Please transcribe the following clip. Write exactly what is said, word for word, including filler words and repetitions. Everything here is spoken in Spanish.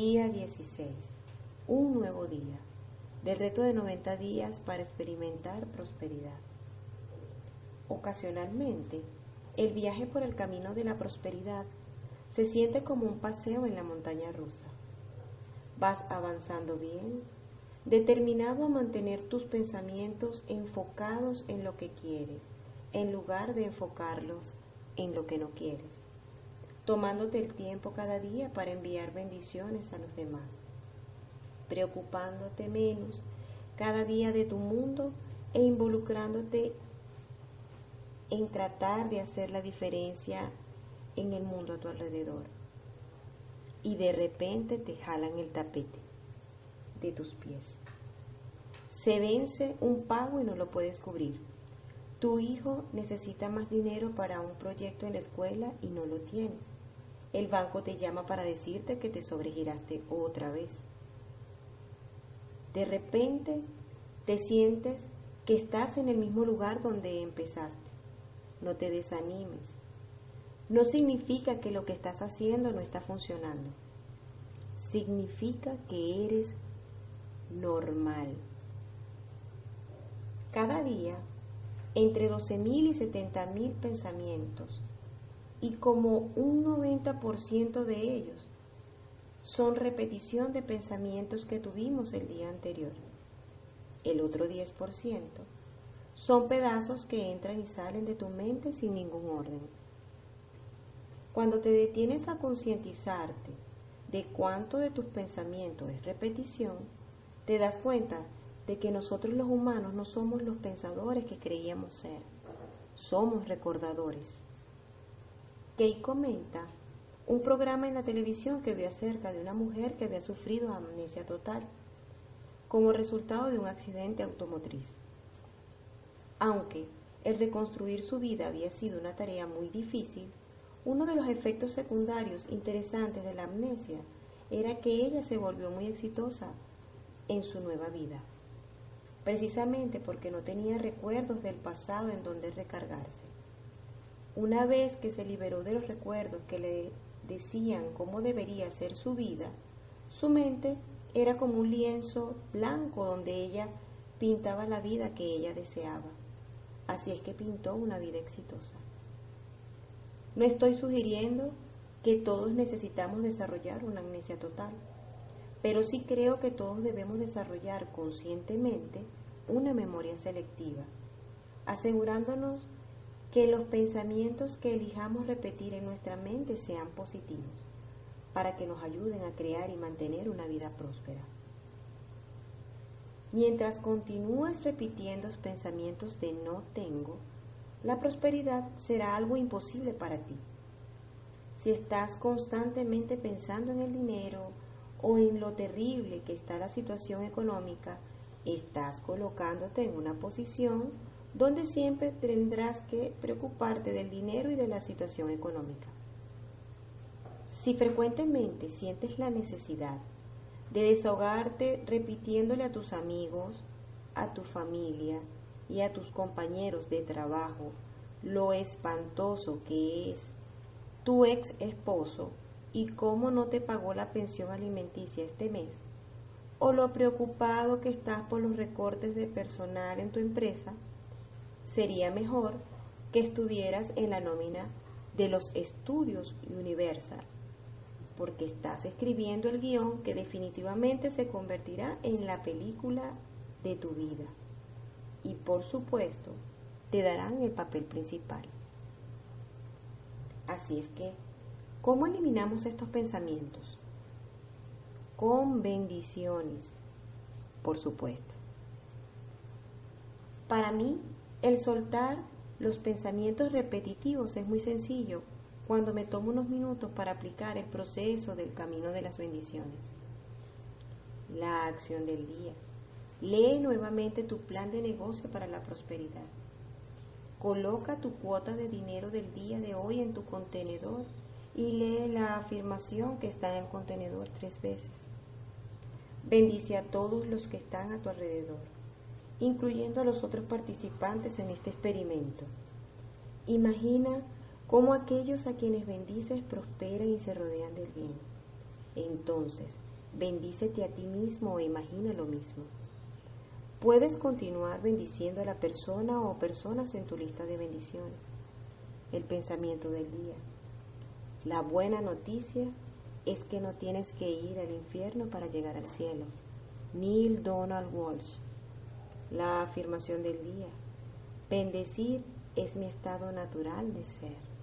Día dieciséis. Un nuevo día. Del reto de noventa días para experimentar prosperidad. Ocasionalmente, el viaje por el camino de la prosperidad se siente como un paseo en la montaña rusa. Vas avanzando bien, determinado a mantener tus pensamientos enfocados en lo que quieres, en lugar de enfocarlos en lo que no quieres, tomándote el tiempo cada día para enviar bendiciones a los demás, preocupándote menos cada día de tu mundo e involucrándote en tratar de hacer la diferencia en el mundo a tu alrededor. Y de repente te jalan el tapete de tus pies. Se vence un pago y no lo puedes cubrir. Tu hijo necesita más dinero para un proyecto en la escuela y no lo tienes. El banco te llama para decirte que te sobregiraste otra vez. De repente te sientes que estás en el mismo lugar donde empezaste. No te desanimes. No significa que lo que estás haciendo no está funcionando. Significa que eres normal. Cada día, entre doce mil y setenta mil pensamientos, y como un noventa por ciento de ellos son repetición de pensamientos que tuvimos el día anterior. El otro diez por ciento son pedazos que entran y salen de tu mente sin ningún orden. Cuando te detienes a concientizarte de cuánto de tus pensamientos es repetición, te das cuenta de que nosotros los humanos no somos los pensadores que creíamos ser, somos recordadores. Kate comenta un programa en la televisión que vio acerca de una mujer que había sufrido amnesia total como resultado de un accidente automotriz. Aunque el reconstruir su vida había sido una tarea muy difícil, uno de los efectos secundarios interesantes de la amnesia era que ella se volvió muy exitosa en su nueva vida, precisamente porque no tenía recuerdos del pasado en donde recargarse. Una vez que se liberó de los recuerdos que le decían cómo debería ser su vida, su mente era como un lienzo blanco donde ella pintaba la vida que ella deseaba. Así es que pintó una vida exitosa. No estoy sugiriendo que todos necesitamos desarrollar una amnesia total, pero sí creo que todos debemos desarrollar conscientemente una memoria selectiva, asegurándonos que los pensamientos que elijamos repetir en nuestra mente sean positivos, para que nos ayuden a crear y mantener una vida próspera. Mientras continúes repitiendo pensamientos de no tengo, la prosperidad será algo imposible para ti. Si estás constantemente pensando en el dinero o en lo terrible que está la situación económica, estás colocándote en una posición donde siempre tendrás que preocuparte del dinero y de la situación económica. Si frecuentemente sientes la necesidad de desahogarte repitiéndole a tus amigos, a tu familia y a tus compañeros de trabajo lo espantoso que es tu ex esposo y cómo no te pagó la pensión alimenticia este mes, o lo preocupado que estás por los recortes de personal en tu empresa, sería mejor que estuvieras en la nómina de los estudios Universal, porque estás escribiendo el guión que definitivamente se convertirá en la película de tu vida. Y por supuesto, te darán el papel principal. Así es que, ¿cómo eliminamos estos pensamientos? Con bendiciones, por supuesto. Para mí, el soltar los pensamientos repetitivos es muy sencillo cuando me tomo unos minutos para aplicar el proceso del camino de las bendiciones. La acción del día. Lee nuevamente tu plan de negocio para la prosperidad. Coloca tu cuota de dinero del día de hoy en tu contenedor y lee la afirmación que está en el contenedor tres veces. Bendice a todos los que están a tu alrededor, incluyendo a los otros participantes en este experimento. Imagina cómo aquellos a quienes bendices prosperan y se rodean del bien. Entonces, bendícete a ti mismo o imagina lo mismo. Puedes continuar bendiciendo a la persona o personas en tu lista de bendiciones. El pensamiento del día. La buena noticia es que no tienes que ir al infierno para llegar al cielo. Neale Donald Walsch. La afirmación del día. Bendecir es mi estado natural de ser.